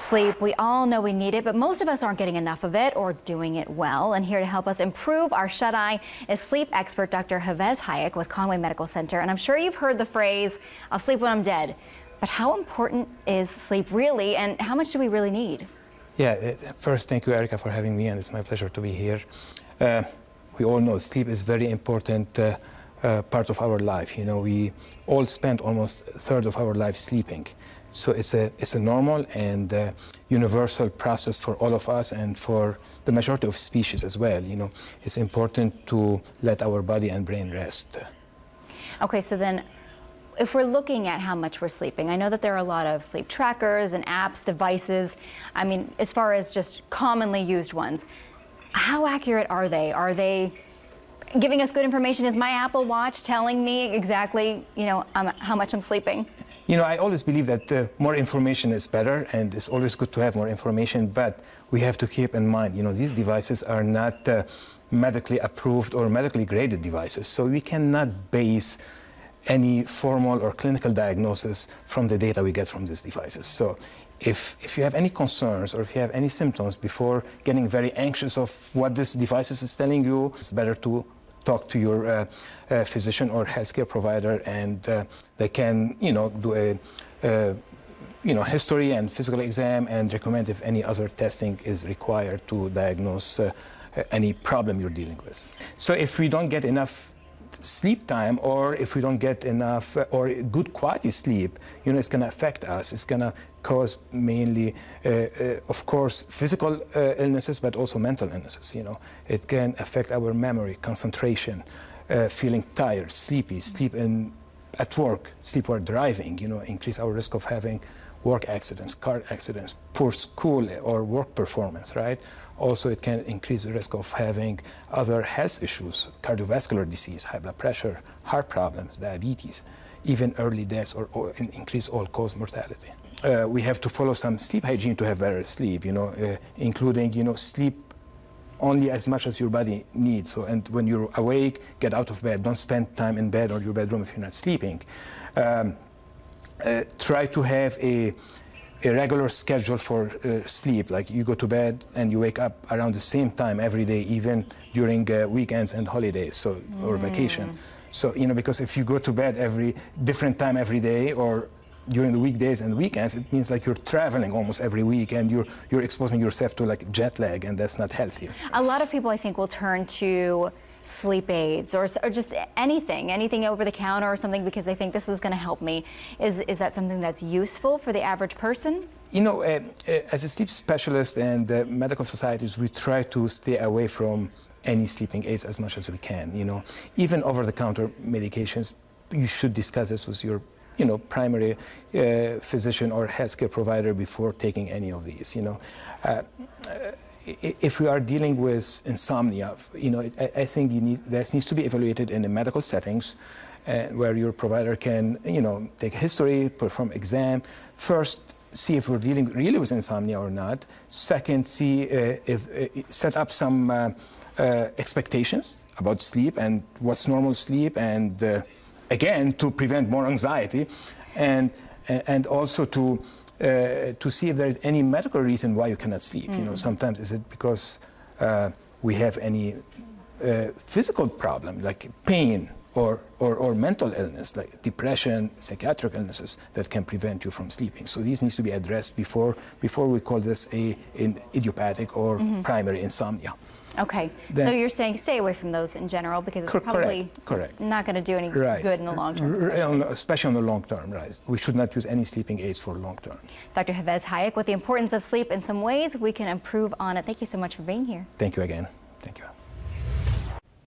Sleep, we all know we need it, but most of us aren't getting enough of it or doing it well. And here to help us improve our shut-eye is sleep expert Dr. Hafez Hayek with Conway Medical Center. And I'm sure you've heard the phrase, I'll sleep when I'm dead. But how important is sleep really, and how much do we really need? Yeah, first, thank you, Erica, for having me, and it's my pleasure to be here. We all know sleep is very important part of our life. You know, we all spend almost a third of our life sleeping. So it's a normal and universal process for all of us and for the majority of species as well. You know, it's important to let our body and brain rest. Okay, so then if we're looking at how much we're sleeping, I know that there are a lot of sleep trackers and apps, devices. I mean, as far as just commonly used ones, how accurate are they? Are they giving us good information? Is my Apple Watch telling me exactly, you know, how much I'm sleeping? You know, I always believe that more information is better, and it's always good to have more information, but we have to keep in mind, you know, these devices are not medically approved or medically graded devices, so we cannot base any formal or clinical diagnosis from the data we get from these devices. So if you have any concerns or if you have any symptoms before getting very anxious of what this device is telling you, it's better to talk to your physician or healthcare provider, and they can, you know, do a history and physical exam and recommend if any other testing is required to diagnose any problem you're dealing with. So if we don't get enough sleep time, or if we don't get enough or good quality sleep, you know, it's going to affect us. It's going to cause mainly, of course, physical illnesses, but also mental illnesses. You know, it can affect our memory, concentration, feeling tired, sleepy, sleep at work, sleep while driving, you know, increase our risk of having work accidents, car accidents, poor school or work performance, right? Also, it can increase the risk of having other health issues, cardiovascular disease, high blood pressure, heart problems, diabetes, even early deaths, or increase all-cause mortality. We have to follow some sleep hygiene to have better sleep, you know, including, you know, sleep only as much as your body needs. So, and when you're awake, get out of bed. Don't spend time in bed or your bedroom if you're not sleeping. Try to have a regular schedule for sleep, like you go to bed and you wake up around the same time every day, even during weekends and holidays, so or vacation. So, you know, because if you go to bed every different time every day or during the weekdays and weekends, it means like you're traveling almost every week, and you're exposing yourself to like jet lag, and that's not healthy. A lot of people, I think, will turn to sleep aids or just anything over the counter or something because they think this is going to help me. Is that something that's useful for the average person? You know, as a sleep specialist and medical societies, we try to stay away from any sleeping aids as much as we can. You know, even over-the-counter medications, you should discuss this with your, you know, primary physician or healthcare provider before taking any of these. You know, if we are dealing with insomnia, you know, I think this needs to be evaluated in the medical settings, where your provider can, you know, take a history, perform exam. First, see if we're dealing really with insomnia or not. Second, see set up some expectations about sleep and what's normal sleep, and again, to prevent more anxiety, and also to see if there is any medical reason why you cannot sleep. You know, sometimes is it because we have any physical problem like pain or mental illness like depression, psychiatric illnesses that can prevent you from sleeping. So these needs to be addressed before we call this an idiopathic or primary insomnia. Okay, then, so you're saying stay away from those in general because it's probably not going to do any good in the long term. Especially on the long term, right? We should not use any sleeping aids for long term. Dr. Hafez Hayek with the importance of sleep and some ways we can improve on it. Thank you so much for being here. Thank you again. Thank you.